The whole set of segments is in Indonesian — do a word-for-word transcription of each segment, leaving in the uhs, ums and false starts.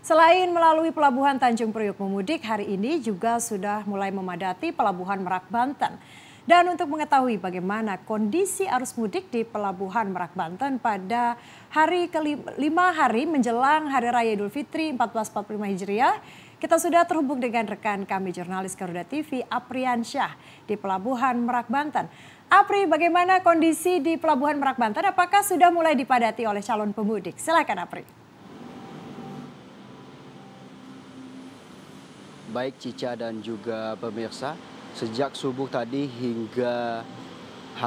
Selain melalui Pelabuhan Tanjung Priuk, pemudik hari ini juga sudah mulai memadati Pelabuhan Merak, Banten. Dan untuk mengetahui bagaimana kondisi arus mudik di Pelabuhan Merak, Banten pada hari kelima, lima hari menjelang Hari Raya Idul Fitri seribu empat ratus empat puluh lima Hijriah, kita sudah terhubung dengan rekan kami jurnalis Garuda T V Apriansyah di Pelabuhan Merak, Banten. Apri, bagaimana kondisi di Pelabuhan Merak, Banten? Apakah sudah mulai dipadati oleh calon pemudik? Silakan, Apri. Baik Cica dan juga pemirsa, sejak subuh tadi hingga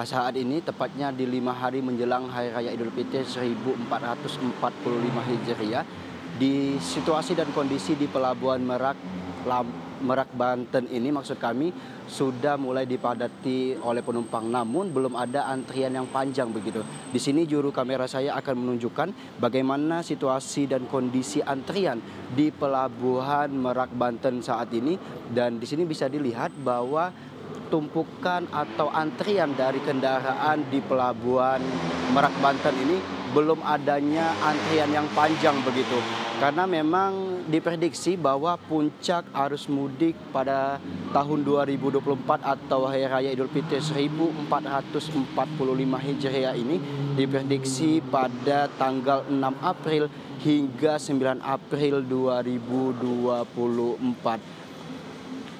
saat ini, tepatnya di lima hari menjelang Hari Raya Idul Fitri seribu empat ratus empat puluh lima Hijriah, di situasi dan kondisi di Pelabuhan Merak, Merak Banten ini maksud kami sudah mulai dipadati oleh penumpang, namun belum ada antrian yang panjang begitu. Di sini juru kamera saya akan menunjukkan bagaimana situasi dan kondisi antrian di Pelabuhan Merak Banten saat ini, dan di sini bisa dilihat bahwa tumpukan atau antrian dari kendaraan di Pelabuhan Merak Banten ini belum adanya antrian yang panjang begitu. Karena memang diprediksi bahwa puncak arus mudik pada tahun dua ribu dua puluh empat atau Hari Raya Idul Fitri seribu empat ratus empat puluh lima Hijriah ini diprediksi pada tanggal enam April hingga sembilan April dua ribu dua puluh empat.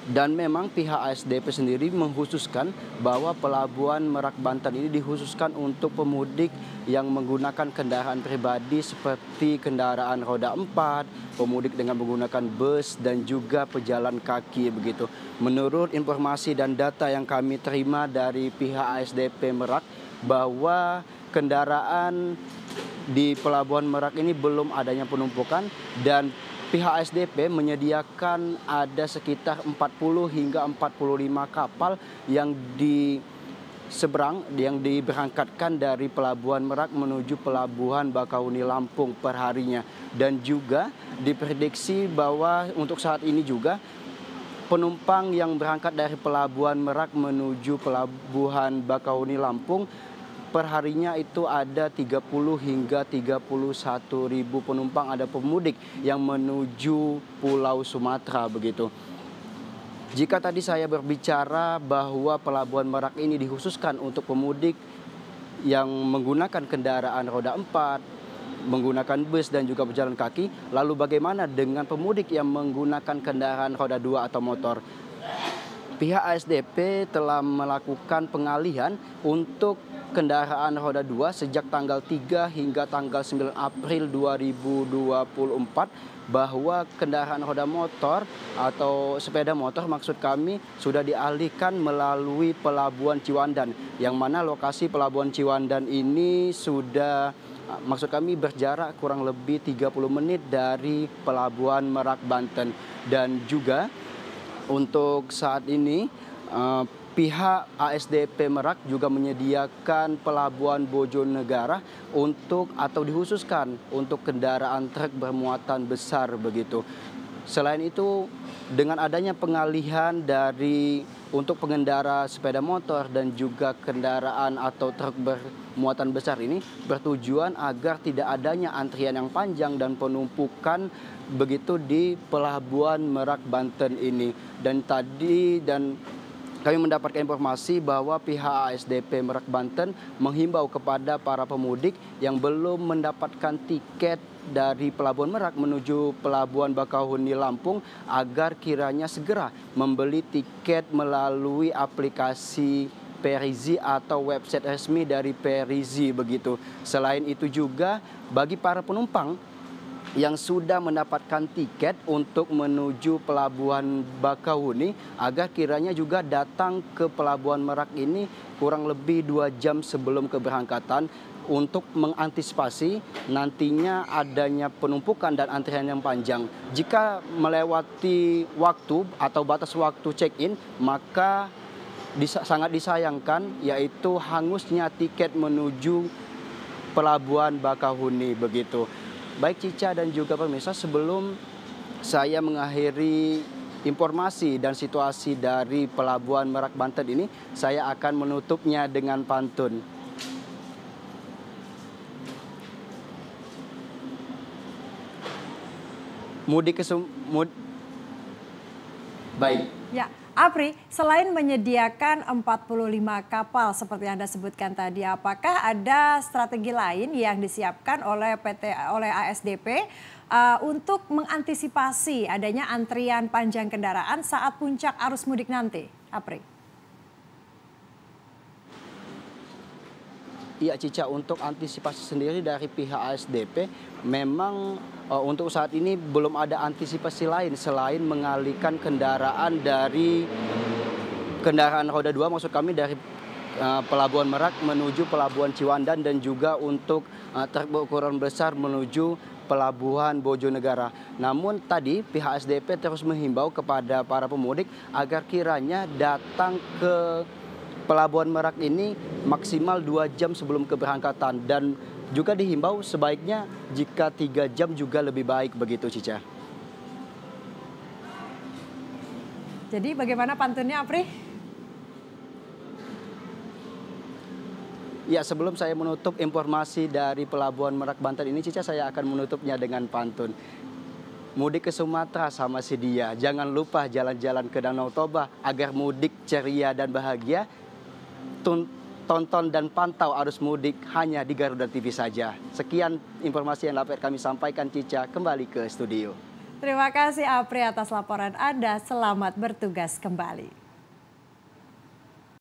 Dan memang pihak A S D P sendiri mengkhususkan bahwa Pelabuhan Merak Banten ini dikhususkan untuk pemudik yang menggunakan kendaraan pribadi seperti kendaraan roda empat, pemudik dengan menggunakan bus dan juga pejalan kaki begitu. Menurut informasi dan data yang kami terima dari pihak A S D P Merak, bahwa kendaraan di Pelabuhan Merak ini belum adanya penumpukan, dan pihak A S D P menyediakan ada sekitar empat puluh hingga empat puluh lima kapal yang diseberang, yang diberangkatkan dari Pelabuhan Merak menuju Pelabuhan Bakauheni Lampung perharinya. Dan juga diprediksi bahwa untuk saat ini juga penumpang yang berangkat dari Pelabuhan Merak menuju Pelabuhan Bakauheni Lampung perharinya itu ada tiga puluh hingga tiga puluh satu ribu penumpang, ada pemudik yang menuju Pulau Sumatera begitu. Jika tadi saya berbicara bahwa Pelabuhan Merak ini dikhususkan untuk pemudik yang menggunakan kendaraan roda empat, menggunakan bus dan juga pejalan kaki, lalu bagaimana dengan pemudik yang menggunakan kendaraan roda dua atau motor? Pihak A S D P telah melakukan pengalihan untuk kendaraan roda dua sejak tanggal tiga hingga tanggal sembilan April dua ribu dua puluh empat, bahwa kendaraan roda motor atau sepeda motor maksud kami sudah dialihkan melalui Pelabuhan Ciwandan, yang mana lokasi Pelabuhan Ciwandan ini sudah maksud kami berjarak kurang lebih tiga puluh menit dari Pelabuhan Merak Banten. Dan juga untuk saat ini uh, pihak A S D P Merak juga menyediakan Pelabuhan Bojonegara untuk atau dikhususkan untuk kendaraan truk bermuatan besar begitu. Selain itu, dengan adanya pengalihan dari untuk pengendara sepeda motor dan juga kendaraan atau truk bermuatan besar ini bertujuan agar tidak adanya antrian yang panjang dan penumpukan begitu di Pelabuhan Merak Banten ini. Dan tadi dan kami mendapatkan informasi bahwa pihak A S D P Merak Banten menghimbau kepada para pemudik yang belum mendapatkan tiket dari Pelabuhan Merak menuju Pelabuhan Bakauheni Lampung agar kiranya segera membeli tiket melalui aplikasi Ferizy atau website resmi dari Ferizy begitu. Selain itu juga bagi para penumpang yang sudah mendapatkan tiket untuk menuju Pelabuhan Bakauheni agar kiranya juga datang ke Pelabuhan Merak ini kurang lebih dua jam sebelum keberangkatan untuk mengantisipasi nantinya adanya penumpukan dan antrian yang panjang. Jika melewati waktu atau batas waktu check-in, maka disa- sangat disayangkan, yaitu hangusnya tiket menuju Pelabuhan Bakauheni begitu. Baik Cica dan juga pemirsa, sebelum saya mengakhiri informasi dan situasi dari Pelabuhan Merak Banten ini, saya akan menutupnya dengan pantun. mudik ke mud... Baik. Ya, Apri, selain menyediakan empat puluh lima kapal seperti yang Anda sebutkan tadi, apakah ada strategi lain yang disiapkan oleh P T oleh A S D P uh, untuk mengantisipasi adanya antrian panjang kendaraan saat puncak arus mudik nanti, Apri? Iya, Cica, untuk antisipasi sendiri dari pihak A S D P memang uh, untuk saat ini belum ada antisipasi lain selain mengalihkan kendaraan dari kendaraan roda dua, maksud kami dari uh, Pelabuhan Merak menuju Pelabuhan Ciwandan dan juga untuk uh, truk berukuran besar menuju Pelabuhan Bojonegara. Namun tadi pihak A S D P terus menghimbau kepada para pemudik agar kiranya datang ke Pelabuhan Merak ini maksimal dua jam sebelum keberangkatan, dan juga dihimbau sebaiknya jika tiga jam juga lebih baik, begitu Cica. Jadi bagaimana pantunnya, Apri? Ya, sebelum saya menutup informasi dari Pelabuhan Merak Banten ini, Cica, saya akan menutupnya dengan pantun. Mudik ke Sumatera sama si dia, jangan lupa jalan-jalan ke Danau Toba agar mudik ceria dan bahagia. Tonton dan pantau arus mudik hanya di Garuda T V saja. Sekian informasi yang dapat kami sampaikan, Cica. Kembali ke studio. Terima kasih Apri atas laporan Anda. Selamat bertugas kembali.